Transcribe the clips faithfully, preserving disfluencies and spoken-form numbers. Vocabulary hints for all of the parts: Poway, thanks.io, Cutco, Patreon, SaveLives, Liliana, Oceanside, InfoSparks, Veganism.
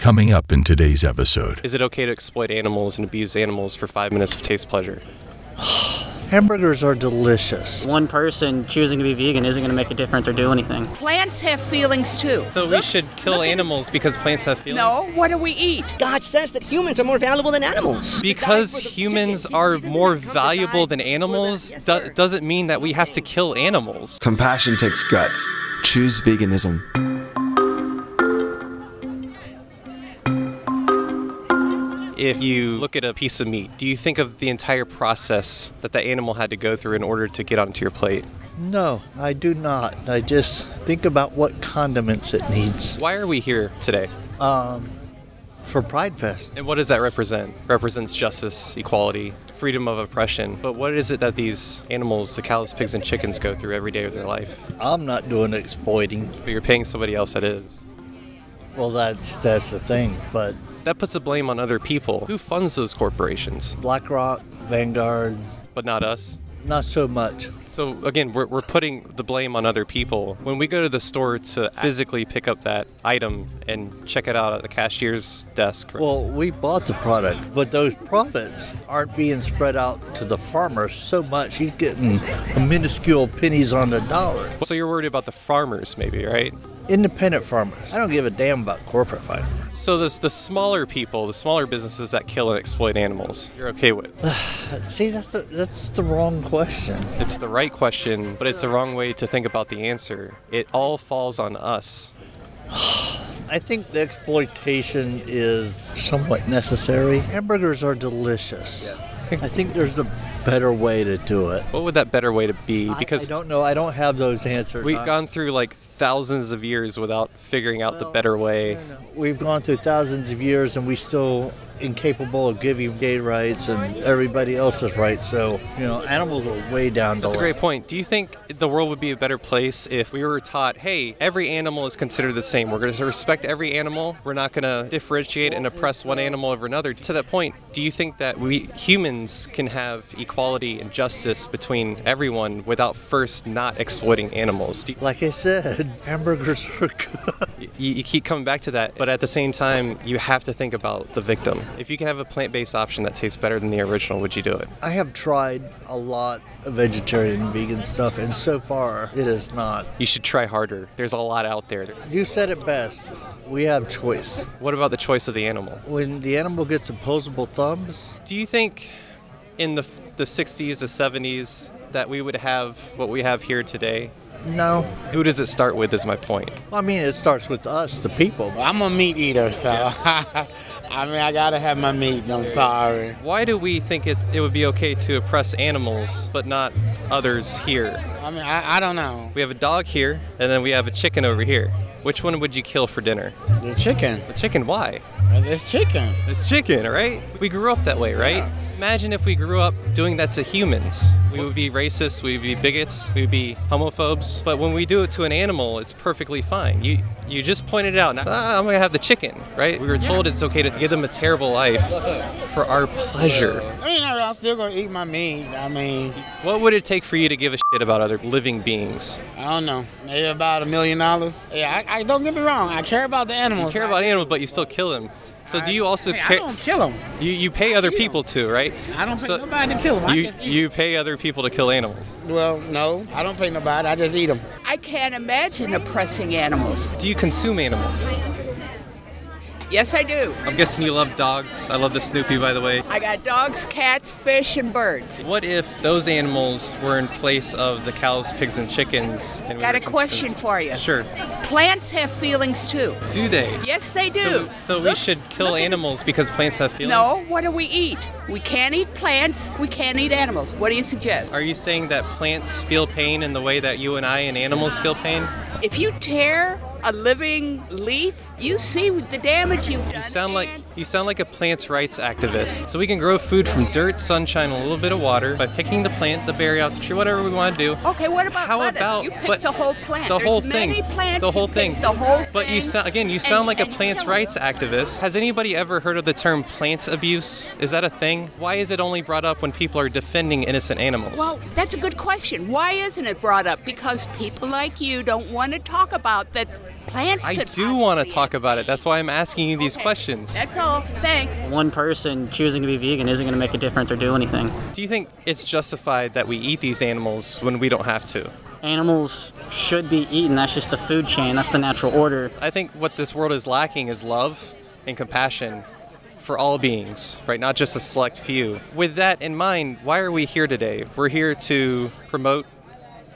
Coming up in today's episode. Is it okay to exploit animals and abuse animals for five minutes of taste pleasure? Hamburgers are delicious. One person choosing to be vegan isn't going to make a difference or do anything. Plants have feelings too. So we should kill animals because plants have feelings? No, what do we eat? God says that humans are more valuable than animals. Because humans are more valuable than animals do- doesn't mean that we have to kill animals. Compassion takes guts. Choose veganism. If you look at a piece of meat, do you think of the entire process that the animal had to go through in order to get onto your plate? No, I do not. I just think about what condiments it needs. Why are we here today? Um, for Pride Fest. And what does that represent? Represents justice, equality, freedom of oppression. But what is it that these animals, the cows, pigs, and chickens go through every day of their life? I'm not doing exploiting. But you're paying somebody else that is. Well, that's that's the thing, but... That puts the blame on other people. Who funds those corporations? BlackRock, Vanguard. But not us? Not so much. So again, we're, we're putting the blame on other people. When we go to the store to physically pick up that item and check it out at the cashier's desk. Well, we bought the product, but those profits aren't being spread out to the farmer so much. He's getting a minuscule pennies on the dollar. So you're worried about the farmers maybe, right? Independent farmers. I don't give a damn about corporate farmers. So this, the smaller people, the smaller businesses that kill and exploit animals, you're okay with? See, that's the, that's the wrong question. It's the right question, but it's the wrong way to think about the answer. It all falls on us. I think the exploitation is somewhat necessary. Hamburgers are delicious. Yeah. I think there's a better way to do it. What would that better way to be? Because I, I don't know. I don't have those answers. We've gone through like thousands of years without figuring out well, the better way. No, no. We've gone through thousands of years and we still incapable of giving gay rights and everybody else's rights. So, you know, animals are way down the line. That's a great point. Do you think the world would be a better place if we were taught, hey, every animal is considered the same. We're going to respect every animal. We're not going to differentiate and oppress one animal over another. To that point, do you think that we humans can have equality and justice between everyone without first not exploiting animals? You, like I said, hamburgers are good. You, you keep coming back to that, but at the same time, you have to think about the victim. If you can have a plant-based option that tastes better than the original, would you do it? I have tried a lot of vegetarian and vegan stuff, and so far, it is not. You should try harder. There's a lot out there. You said it best. We have choice. What about the choice of the animal? When the animal gets opposable thumbs. Do you think in the, the sixties, the seventies, that we would have what we have here today? No. Who does it start with is my point. Well, I mean, it starts with us, the people. Well, I'm a meat eater, so yeah. I mean, I gotta have my meat. I'm sorry. Why do we think it, it would be okay to oppress animals, but not others here? I mean, I, I don't know. We have a dog here, and then we have a chicken over here. Which one would you kill for dinner? The chicken. The chicken, why? It's chicken. It's chicken, right? We grew up that way, right? Yeah. Imagine if we grew up doing that to humans. We would be racist, we would be bigots, we would be homophobes. But when we do it to an animal, it's perfectly fine. You you just pointed it out, ah, I'm going to have the chicken, right? We were told it's okay to give them a terrible life for our pleasure. I mean, I'm still going to eat my meat, I mean. What would it take for you to give a shit about other living beings? I don't know, maybe about a million dollars. Yeah, I, I don't get me wrong, I care about the animals. You care about animals, but you still kill them. So do you also? Hey, I don't kill them. You you pay I other people them. too, right? I don't pay so nobody to kill them. I you just eat you pay other people to kill animals. Well, no, I don't pay nobody. I just eat them. I can't imagine oppressing animals. Do you consume animals? Yes, I do. I'm guessing you love dogs. I love the Snoopy, by the way. I got dogs, cats, fish, and birds. What if those animals were in place of the cows, pigs, and chickens? And got we a question for you. Sure. Plants have feelings, too. Do they? Yes, they do. So, so look, we should kill animals because plants have feelings? No, what do we eat? We can't eat plants. We can't eat animals. What do you suggest? Are you saying that plants feel pain in the way that you and I and animals feel pain? If you tear a living leaf, you see the damage you've done. You sound like you sound like a plants rights activist. So we can grow food from dirt, sunshine, a little bit of water by picking the plant, the berry out the tree, whatever we want to do. Okay, what about How lettuce? About, you picked the whole plant. The whole There's thing. Many plants the whole thing. The whole but thing. you so, again, you sound and, like a plants rights activist. Has anybody ever heard of the term plant abuse? Is that a thing? Why is it only brought up when people are defending innocent animals? Well, that's a good question. Why isn't it brought up? Because people like you don't want to talk about that. plants could I do want to talk about it. That's why I'm asking you these okay. questions. That's all. Thanks. One person choosing to be vegan isn't going to make a difference or do anything. Do you think it's justified that we eat these animals when we don't have to? Animals should be eaten. That's just the food chain. That's the natural order. I think what this world is lacking is love and compassion for all beings, right? Not just a select few. With that in mind, why are we here today? We're here to promote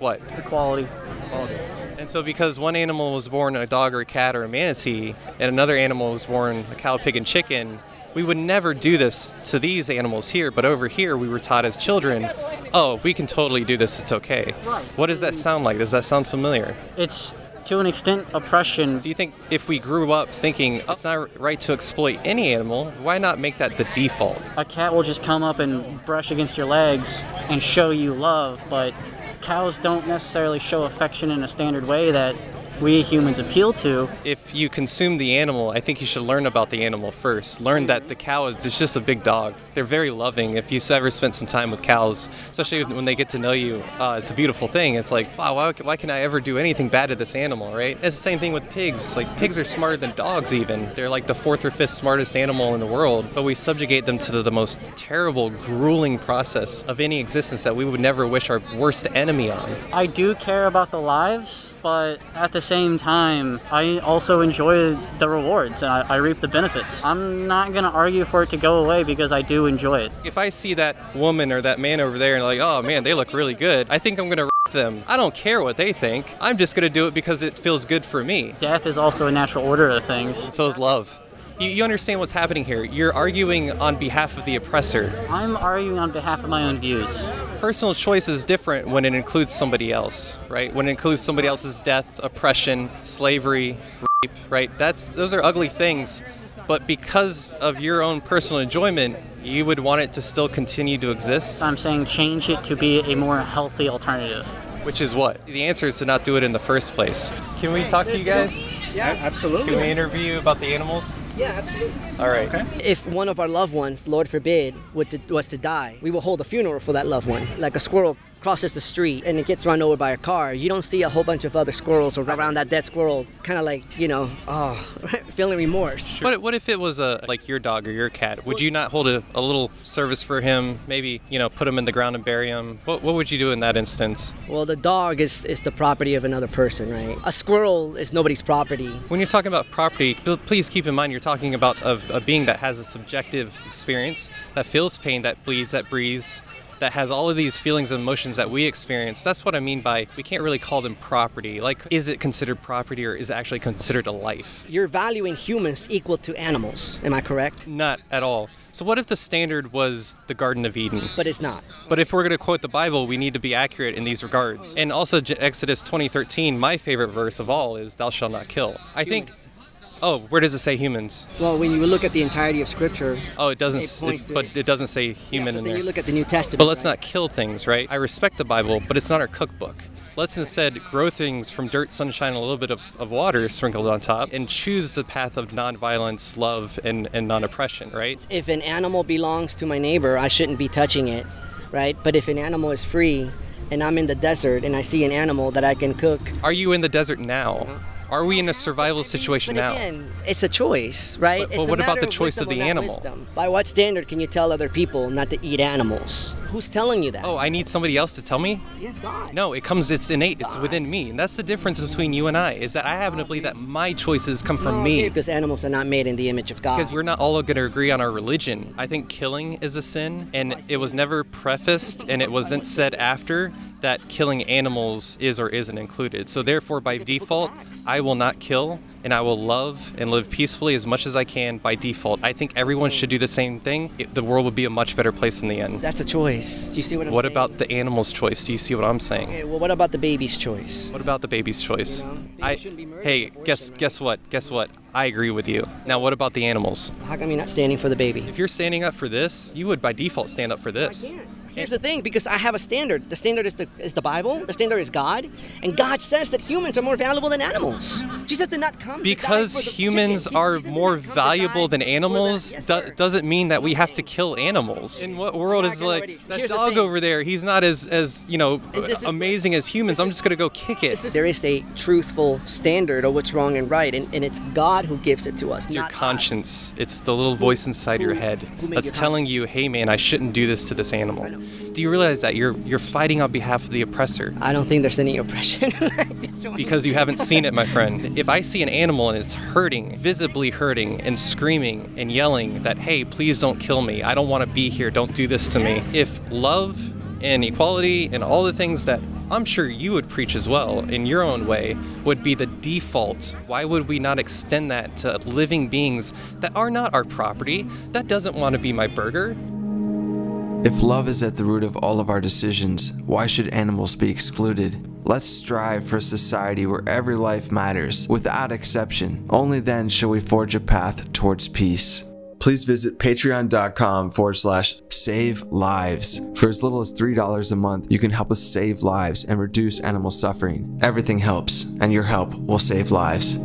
what? Equality. Equality. And so because one animal was born a dog or a cat or a manatee, and another animal was born a cow, pig, and chicken, we would never do this to these animals here, but over here we were taught as children, oh, we can totally do this, it's okay. Right. What does that sound like? Does that sound familiar? It's, to an extent, oppression. Do so you think if we grew up thinking, oh, it's not right to exploit any animal, why not make that the default? A cat will just come up and brush against your legs and show you love, but cows don't necessarily show affection in a standard way that we humans appeal to. If you consume the animal, I think you should learn about the animal first. Learn that the cow is it's just a big dog. They're very loving. If you've ever spent some time with cows, especially when they get to know you, uh, it's a beautiful thing. It's like, wow, why, why can I ever do anything bad to this animal, right? It's the same thing with pigs. Like, pigs are smarter than dogs even. They're like the fourth or fifth smartest animal in the world, but we subjugate them to the, the most terrible, grueling process of any existence that we would never wish our worst enemy on. I do care about the lives, but at the same time, I also enjoy the rewards and I, I reap the benefits. I'm not going to argue for it to go away because I do enjoy it. If I see that woman or that man over there and like, oh man, they look really good, I think I'm going to rape them. I don't care what they think. I'm just going to do it because it feels good for me. Death is also a natural order of things. So is love. You, you understand what's happening here. You're arguing on behalf of the oppressor. I'm arguing on behalf of my own views. Personal choice is different when it includes somebody else, right? When it includes somebody else's death, oppression, slavery, rape, right? That's, those are ugly things, but because of your own personal enjoyment, you would want it to still continue to exist? I'm saying change it to be a more healthy alternative. Which is what? The answer is to not do it in the first place. Can we talk to you guys? Yeah, absolutely. Can we interview you about the animals? Yeah, absolutely. All right. Okay. If one of our loved ones, Lord forbid, would to, was to die, we will hold a funeral for that loved one. Like a squirrel crosses the street and it gets run over by a car, you don't see a whole bunch of other squirrels around that dead squirrel, kind of like, you know, oh, feeling remorse. What, what if it was a like your dog or your cat? Would you not hold a, a little service for him? Maybe, you know, put him in the ground and bury him? What, what would you do in that instance? Well, the dog is, is the property of another person, right? A squirrel is nobody's property. When you're talking about property, please keep in mind you're talking about a, a being that has a subjective experience, that feels pain, that bleeds, that breathes, that has all of these feelings and emotions that we experience. That's what I mean by we can't really call them property. Like, is it considered property or is it actually considered a life? You're valuing humans equal to animals, am I correct? Not at all. So what if the standard was the Garden of Eden? But it's not. But if we're going to quote the Bible, we need to be accurate in these regards. And also Exodus twenty thirteen, my favorite verse of all is, thou shalt not kill. I think... Oh, where does it say humans? Well, when you look at the entirety of Scripture... Oh, it doesn't, it it, but it doesn't say human yeah, in there. Then you look at the New Testament, But let's right? not kill things, right? I respect the Bible, but it's not our cookbook. Let's instead grow things from dirt, sunshine, a little bit of, of water sprinkled on top, and choose the path of nonviolence, love, and, and non-oppression, right? If an animal belongs to my neighbor, I shouldn't be touching it, right? But if an animal is free, and I'm in the desert, and I see an animal that I can cook... Are you in the desert now? Mm-hmm. Are we in a survival situation now? Again, it's a choice, right? But, but what about the choice of the animal? Wisdom. By what standard can you tell other people not to eat animals? Who's telling you that? Oh, I need somebody else to tell me? Yes, God. No, it comes, it's innate, it's within me. And that's the difference between you and I, is that I happen to believe that my choices come from no, me. Because animals are not made in the image of God. Because we're not all going to agree on our religion. I think killing is a sin, and it was never prefaced, and it wasn't said after that killing animals is or isn't included. So therefore, by default, I will not kill, and I will love and live peacefully as much as I can by default. I think everyone should do the same thing. It, the world would be a much better place in the end. That's a choice. Do you see what I'm what saying? What about the animal's choice? Do you see what I'm saying? Okay, well, what about the baby's choice? What about the baby's choice? You know, I, be hey, guess, them, right? guess what? Guess what? I agree with you. Now, what about the animals? How come you're not standing for the baby? If you're standing up for this, you would by default stand up for this. I can't. Here's the thing, because I have a standard. The standard is the, is the Bible. The standard is God. And God says that humans are more valuable than animals. Jesus did not come because to die for the humans chicken. are Jesus more valuable than animals. Yes, do, doesn't mean that we have to kill animals. In what world is like that Here's dog over there? He's not as as you know amazing is, as humans. I'm just gonna go kick it. There is a truthful standard of what's wrong and right, and, and it's God who gives it to us. It's your conscience. Us. It's the little voice inside who, your head that's telling you, hey man, I shouldn't do this to this animal. Do you realize that you're you're fighting on behalf of the oppressor? I don't think there's any oppression. Because you haven't seen it, my friend. If I see an animal and it's hurting, visibly hurting and screaming and yelling that, hey, please don't kill me. I don't want to be here. Don't do this to me. If love and equality and all the things that I'm sure you would preach as well in your own way would be the default, why would we not extend that to living beings that are not our property? That doesn't want to be my burger. If love is at the root of all of our decisions, why should animals be excluded? Let's strive for a society where every life matters, without exception. Only then shall we forge a path towards peace. Please visit patreon.com forward slash save lives. For as little as three dollars a month, you can help us save lives and reduce animal suffering. Everything helps, and your help will save lives.